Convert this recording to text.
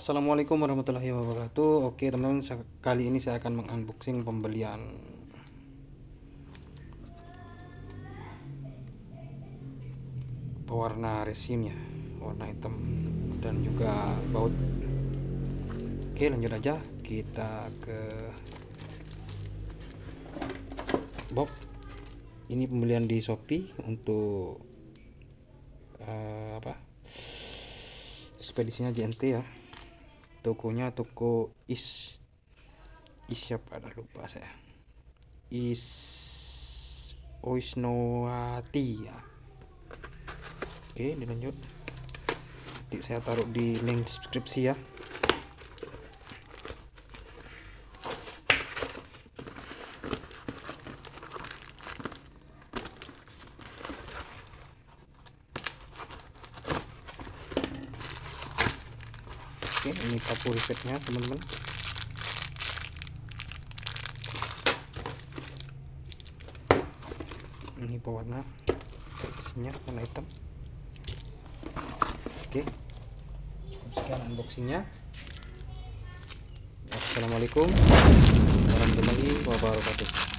Assalamualaikum warahmatullahi wabarakatuh. Oke teman-teman, kali ini saya akan mengunboxing pembelian pewarna resin ya, warna hitam dan juga baut. Oke, lanjut aja kita ke box. Ini pembelian di Shopee untuk ekspedisinya JNT ya. Tokonya toko Loisniwati ya. Oke, dilanjut. Nanti saya taruh di link deskripsi ya. Oke, ini paku rivetnya teman-teman. Ini pewarna isinya warna hitam. Oke, cukup sekian unboxingnya. Assalamualaikum warahmatullahi wabarakatuh.